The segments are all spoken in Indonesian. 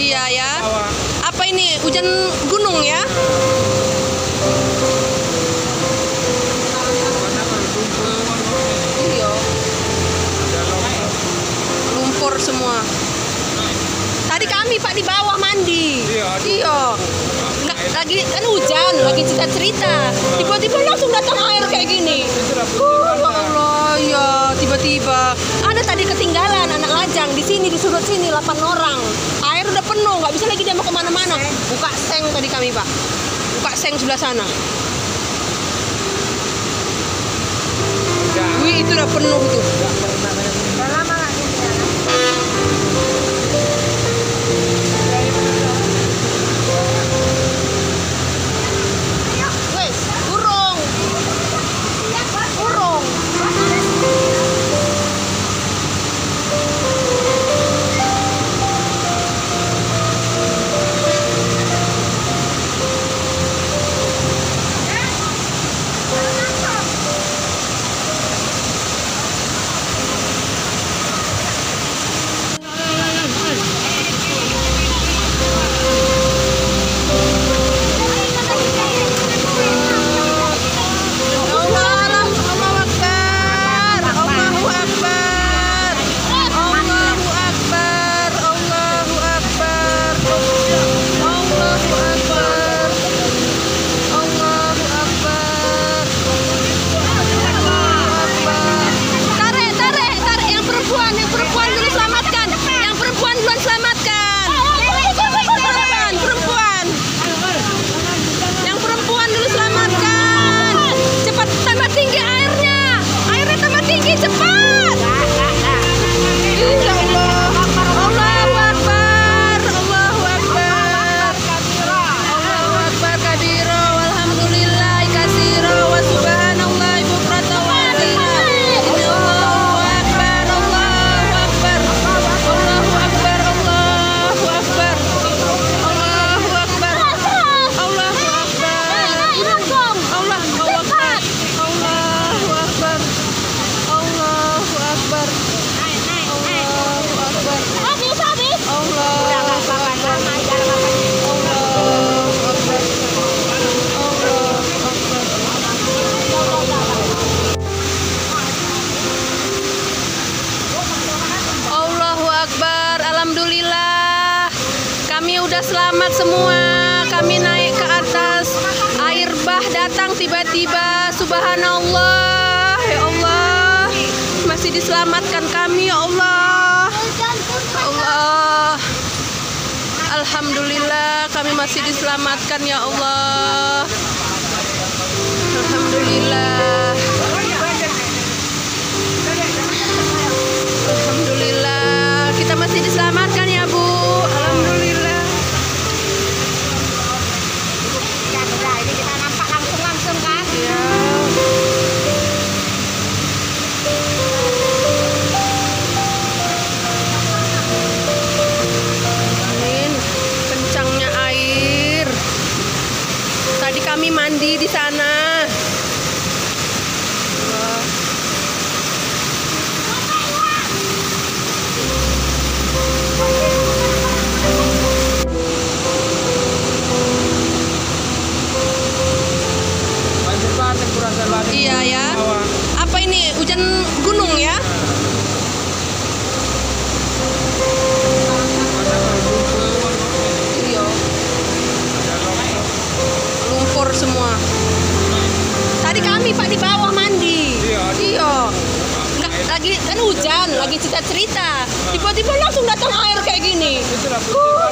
Iya ya. Apa ini hujan gunung ya? Iya. Lumpur semua. Tadi kami Pak di bawah mandi. Iya. Lagi kan hujan, lagi cerita-cerita. Tiba-tiba langsung datang air kayak gini. Allah ya, tiba-tiba. Ada tadi ketinggalan anak lajang di sini, di sudut sini 8 orang. Air udah penuh, nggak bisa lagi dia mau kemana-mana. Buka seng tadi kami Pak. Buka seng sebelah sana. Wih, itu udah penuh tuh. Udah lama nggak sih? Alhamdulillah, kami udah selamat semua. Kami naik ke atas, air bah datang tiba-tiba. Subhanallah, ya Allah, masih diselamatkan kami, ya Allah. Allah, alhamdulillah, kami masih diselamatkan, ya Allah. Alhamdulillah. Masih diselamatkan ya Bu, alhamdulillah. Ini kita nampak langsung kan? Iya. Amin. Kencangnya air. Tadi kami mandi di sana. Iya ya. Apa ini hujan gunung ya? Iya. Lumpur semua. Tadi kami Pak di bawah mandi. Iya. Lagi kan hujan, lagi cerita-cerita. Tiba-tiba langsung datang air kayak gini.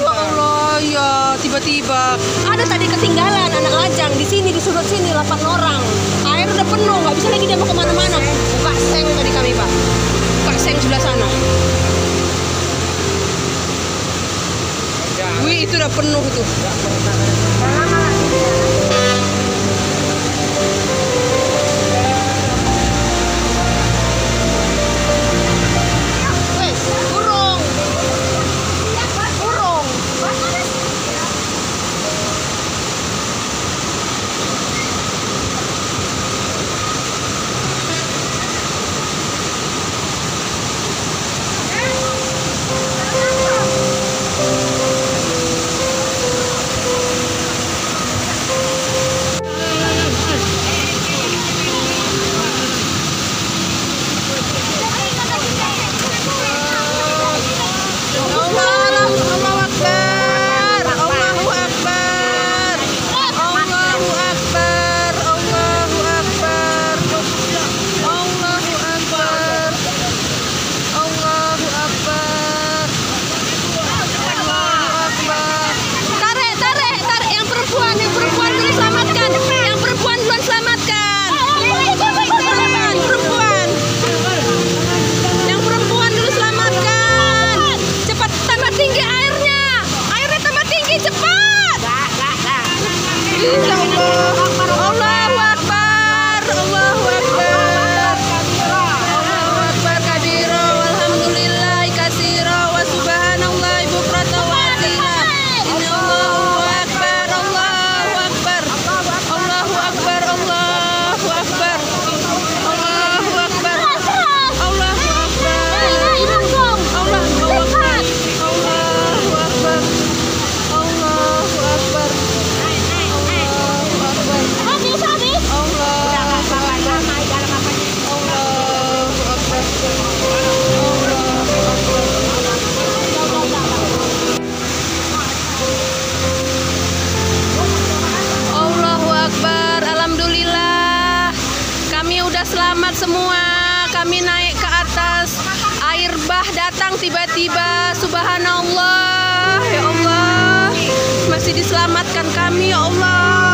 Allah ya, tiba-tiba. Ada tadi ketinggalan anak lajang di sini, di sudut sini 8 orang. Air udah penuh, nggak bisa lagi dia mau kemana-mana. Buka seng tadi kami Pak. Buka seng sebelah sana. Wih, itu udah penuh tuh. malah datang tiba-tiba. Subhanallah, ya Allah, masih diselamatkan kami, ya Allah.